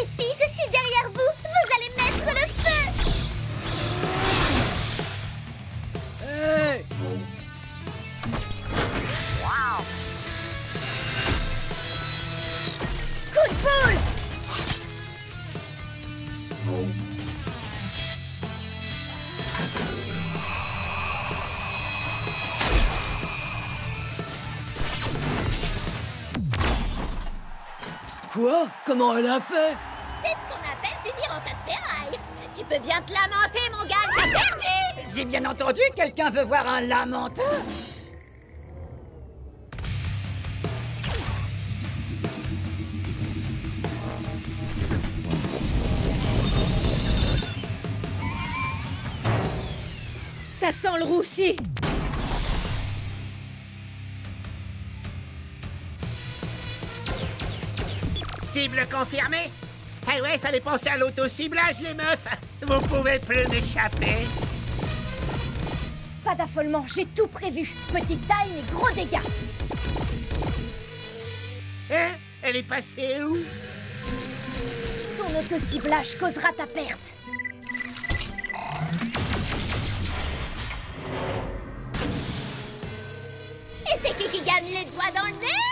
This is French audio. Les filles, je suis derrière vous. Vous allez mettre le feu. Hey! Wow! Coup de poule! Quoi? Comment elle a fait? C'est ce qu'on appelle finir en tas de ferraille. Tu peux bien te lamenter, mon gars, t'as perdu! J'ai bien entendu, quelqu'un veut voir un lamentin? Ça sent le roussi! Cible confirmée? Eh ouais, fallait penser à l'auto-ciblage, les meufs! Vous pouvez plus m'échapper! Pas d'affolement, j'ai tout prévu! Petite taille et gros dégâts! Hein? Elle est passée où? Ton auto-ciblage causera ta perte! Et c'est qui gagne les doigts dans le nez?